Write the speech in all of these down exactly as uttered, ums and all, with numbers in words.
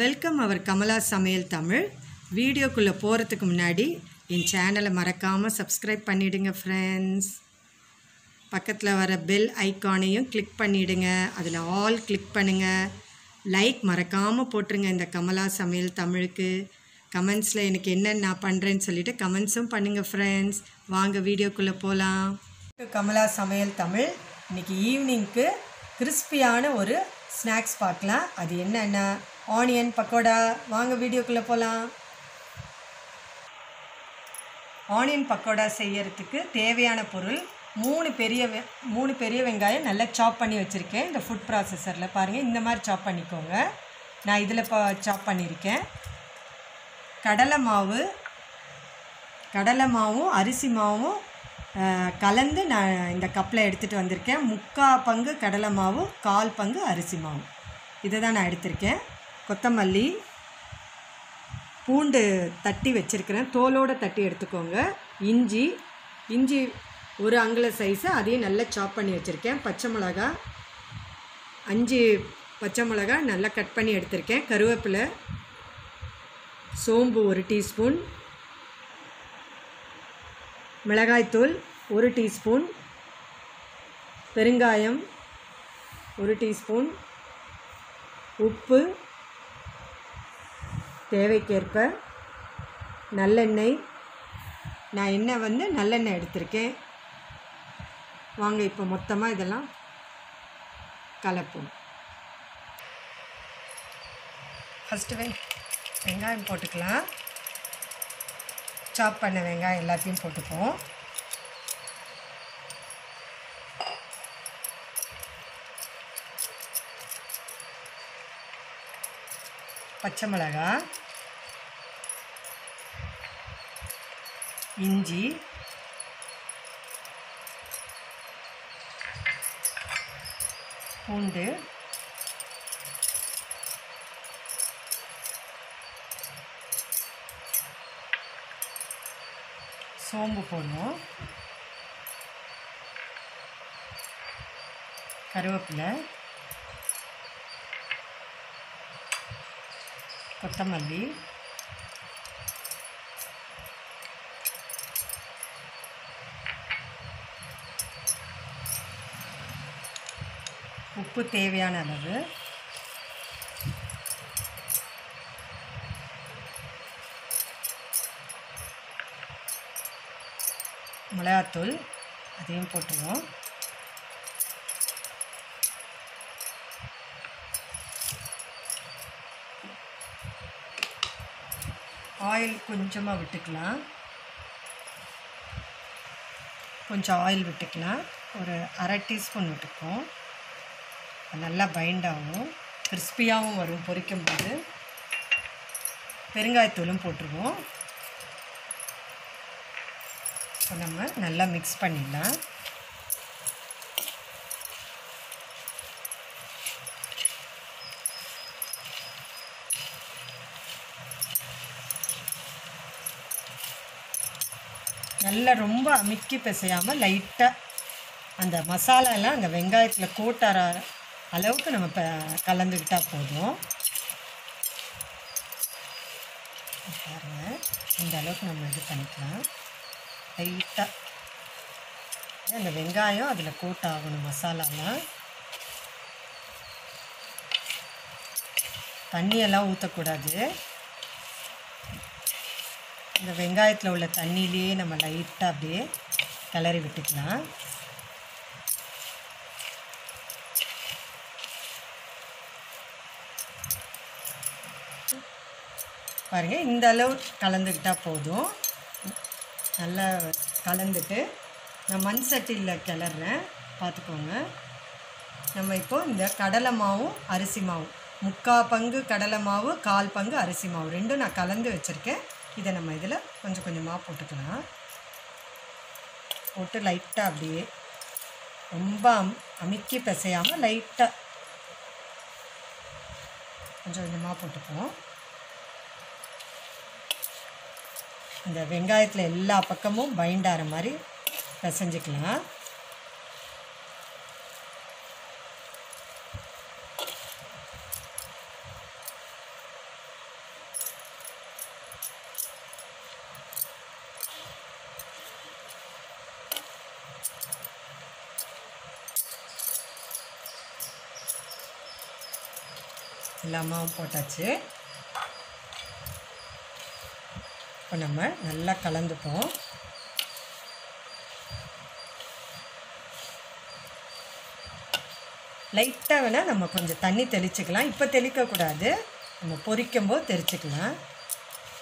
Welcome our Kamala Samayal Tamil video kulla poradhukku munadi in channel marakama subscribe pannidunga friends pakkathla vara bell icon ayum click pannidunga adula all click pannunga like marakama potrunga inda Kamala Samayal Tamilukku comments la enakku enna na pandren sollitte comments um pannunga friends vaanga video kulla polam Kamala Samayal Tamil iniki evening ku crispy ana oru snacks paakalam adu enna na Onion pakoda, vaanga video kulla polam. Onion pakoda seiyaradhukku theviyana porul three periya three periya vengaya nalla chop panni vechirukken inda food processor la paarenga indha mari chop pannikonga na idhila chop pannirukken kadala maavu kadala maavu arisi maavu kalandu na inda cup la eduthittu vandirukken mukka pangu kadala maavu kaal pangu arisi maavu idha dhaan na eduthirken கொத்தமல்லி பூண்டு தட்டி வெச்சிருக்கிறேன் தோலோட தட்டி எடுத்துக்கோங்க இஞ்சி இஞ்சி ஒரு அங்குல சைஸ் அதே நல்ல சாப் பண்ணி வெச்சிருக்கேன் பச்சை மிளகாய் அஞ்சு பச்சை மிளகாய் நல்ல கட் பண்ணி எடுத்துக்கேன் கருவேப்பிலை சோம்பு ஒரு டீஸ்பூன் மிளகாய் தூள் ஒரு டீஸ்பூன் பெருங்காயம் ஒரு டீஸ்பூன் உப்பு தேவைக்கேற்ப நல்லெண்ணெய் நான் என்ன வந்து நல்லெண்ணெய் எடுத்துர்க்கேன் வாங்க இப்போ மொத்தமா இதெல்லாம் கலப்போம் ஃபர்ஸ்ட் வெங்காயம் போட்டுக்கலாம் சாப் பண்ண வெங்காயம் எல்லாத்தையும் போட்டுப்போம் பச்சை மிளகாய் இஞ்சி பூண்டு சோம்பு போடுவோம் கருவேப்பிலை கொத்தமல்லி உப்பு தேவையான அளவு மிளகாய்த்தூள் அதையும் போட்டுருவோம் ஆயில் கொஞ்சமா விட்டுக்கலாம் கொஞ்சம் ஆயில் விட்டுக்கலாம் ஒரு அரை டீஸ்பூன் விட்டுப்போம் நல்லா பைண்ட் ஆகும் கிறிஸ்பியாவும் வரும் பொரிக்கும்போது பெருங்காயத்தூளும் போட்டுருவோம் நம்ம நல்லா மிக்ஸ் பண்ணிடலாம் நல்லா ரொம்ப அமிக்கி பிசையாம லைட்டா அந்த மசாலா எல்லாம் அந்த வெங்காயத்துல கோட் ஆற அளவுக்கு நம்ம கலந்துட்டா போதும் பாருங்க இந்த அளவுக்கு நம்ம இது பண்ணிக்கலாம் லைட்டா அந்த வெங்காயம் அதுல கோட் ஆகணும் மசாலாலாம் தண்ணி எல்லாம் ஊத்த கூடாது இந்த வெங்காயத்துல உள்ள தண்ணியிலே நம்ம லைட்டா அப்படியே கலரி விட்டுக்கலாம் பாருங்க இந்த அளவு கலந்துட்டா போதும் நல்லா கலந்துட்டு நான் மண் சட்டியில கலறேன் பாத்துக்கோங்க நம்ம இப்போ இந்த கடலை மாவு அரிசி மாவு முக்கா பங்கு கடலை மாவு கால் பங்கு அரிசி மாவு ரெண்டும் நான் கலந்து வச்சிருக்கேன் இத நம்ம இதல கொஞ்சம் கொஞ்சமா போட்டுக்கலாம் போட்டு லைட்டா அப்படியே ரொம்ப அமிக்கி பிசையாம லைட்டா கொஞ்சம் கொஞ்சமா போட்டுப்போம் இந்த வெங்காயத்துல எல்லா பக்கமும் பைண்ட் ஆற மாதிரி பிசைஞ்சிக்கலாம் எல்லாமும் போட்டாச்சு. இப்போ நம்ம நல்லா கலந்துப்போம். லைட்டாக வேணால் நம்ம கொஞ்சம் தண்ணி தெளிச்சுக்கலாம். இப்போ தெளிக்கக்கூடாது, நம்ம பொரிக்கும்போது தெளிச்சுக்கலாம்.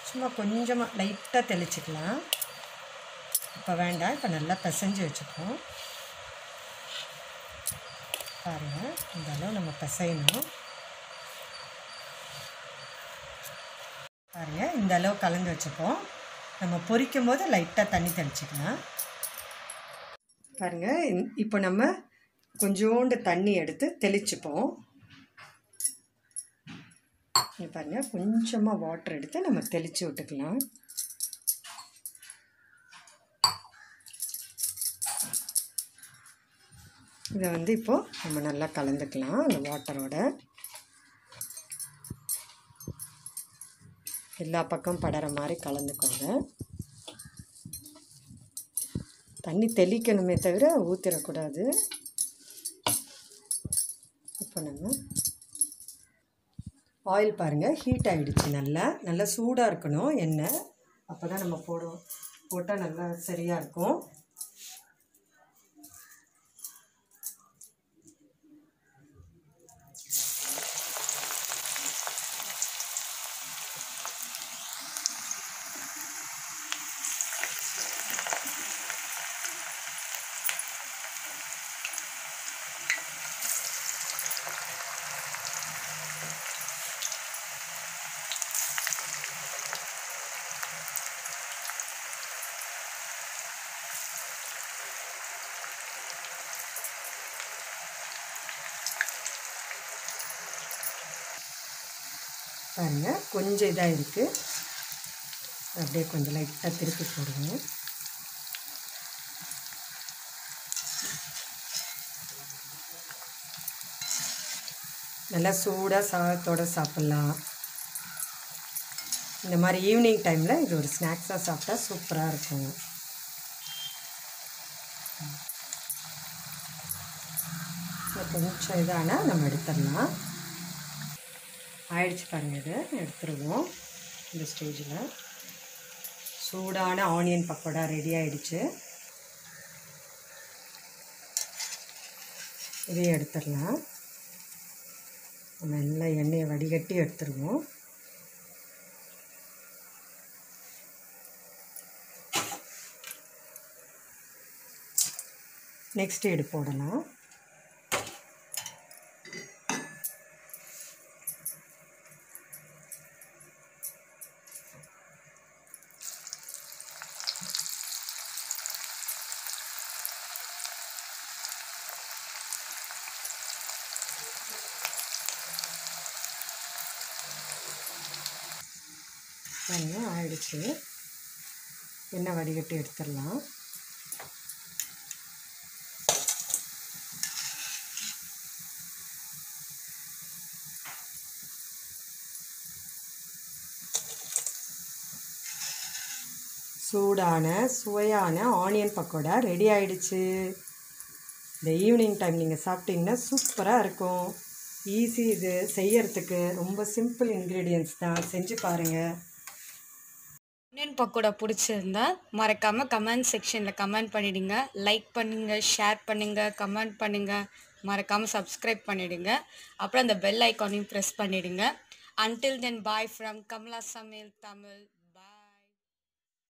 சும்மா கொஞ்சமாக லைட்டாக தெளிச்சுக்கலாம். இப்போ வேண்டாம், இப்போ நல்லா பிசைஞ்சு வச்சுப்போம். பாருங்கள், இந்த அளவு நம்ம பிசையணும். பாருங்கள், இந்த அளவு கலந்து வச்சுப்போம். நம்ம பொரிக்கும் போது லைட்டாக தண்ணி தெளிச்சுக்கலாம். பாருங்கள், இப்போ நம்ம கொஞ்சோண்டு தண்ணி எடுத்து தெளிச்சுப்போம். பாருங்கள், கொஞ்சமாக வாட்டர் எடுத்து நம்ம தெளித்து விட்டுக்கலாம். இதை வந்து இப்போது நம்ம நல்லா கலந்துக்கலாம் அந்த வாட்டரோட. எல்லா பக்கம் படுற மாதிரி கலந்துக்கோங்க. தண்ணி தெளிக்கணுமே தவிர ஊற்றிடக்கூடாது. இப்போ நம்ம ஆயில் பாருங்கள் ஹீட் ஆகிடுச்சு. நல்லா நல்லா சூடாக இருக்கணும் எண்ணெய். அப்போ தான் நம்ம போடுவோம், போட்டால் நல்லா சரியாக இருக்கும். பாருங்கள், கொஞ்சம் இதாக இருக்குது. அப்படியே கொஞ்சம் லைட்டாக திருப்பி போடுங்க. நல்லா சூடாக சாதத்தோடு சாப்பிட்லாம். இந்த மாதிரி ஈவினிங் டைமில் இது ஒரு ஸ்நாக்ஸாக சாப்பிட்டா சூப்பராக இருக்கும். கொஞ்சம் இதானால் நம்ம எடுத்துடலாம். ஆயிடுச்சு பாருங்கள், இதை எடுத்துருவோம். இந்த ஸ்டேஜில் சூடான ஆனியன் பக்கோடா ரெடி ஆகிடுச்சு. இதையும் எடுத்துடலாம். நல்லா எண்ணெயை வடிகட்டி எடுத்துருவோம். நெக்ஸ்ட் எடு போடலாம். தண்ணி ஆயிடுச்சு, எண்ணெய் வடிகட்டி எடுத்துடலாம். சூடான சுவையான ஆனியன் பக்கோடா ரெடி ஆயிடுச்சு. இந்த ஈவினிங் டைம் நீங்கள் சாப்பிட்டீங்கன்னா சூப்பராக இருக்கும். ஈஸி, இது செய்யறதுக்கு ரொம்ப சிம்பிள் இன்க்ரீடியன்ட்ஸ் தான். செஞ்சு பாருங்கள். ஆனியன் பக்கோடா பிடிச்சிருந்தா மறக்காமல் கமெண்ட் செக்ஷனில் கமெண்ட் பண்ணிவிடுங்க. லைக் பண்ணுங்கள், ஷேர் பண்ணுங்கள், கமெண்ட் பண்ணுங்கள். மறக்காமல் சப்ஸ்கிரைப் பண்ணிவிடுங்க. அப்புறம் அந்த பெல் ஐக்கானையும் ப்ரெஸ் பண்ணிவிடுங்க. Until then bye from Kamala சமையல் தமிழ்.